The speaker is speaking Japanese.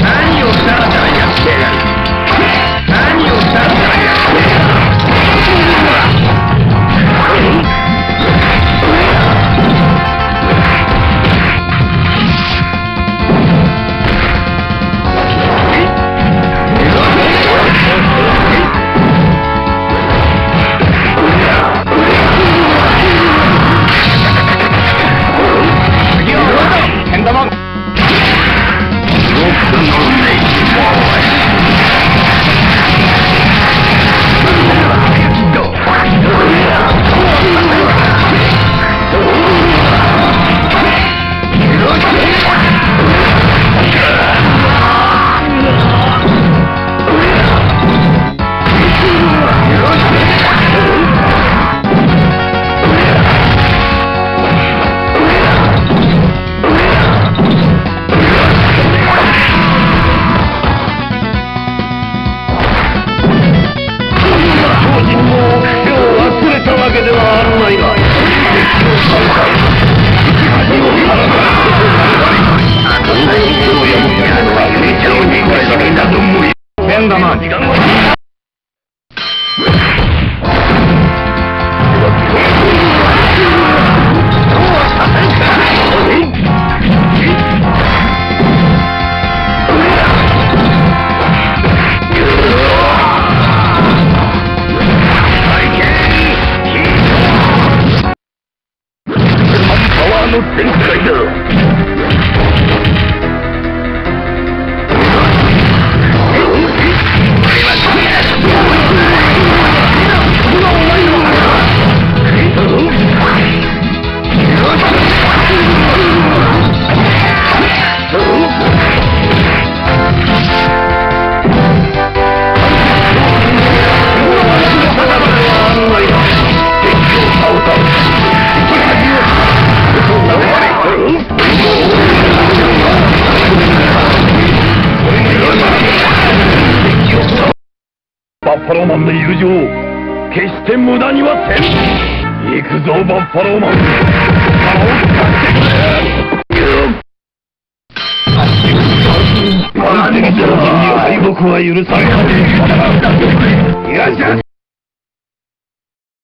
いらっしゃい。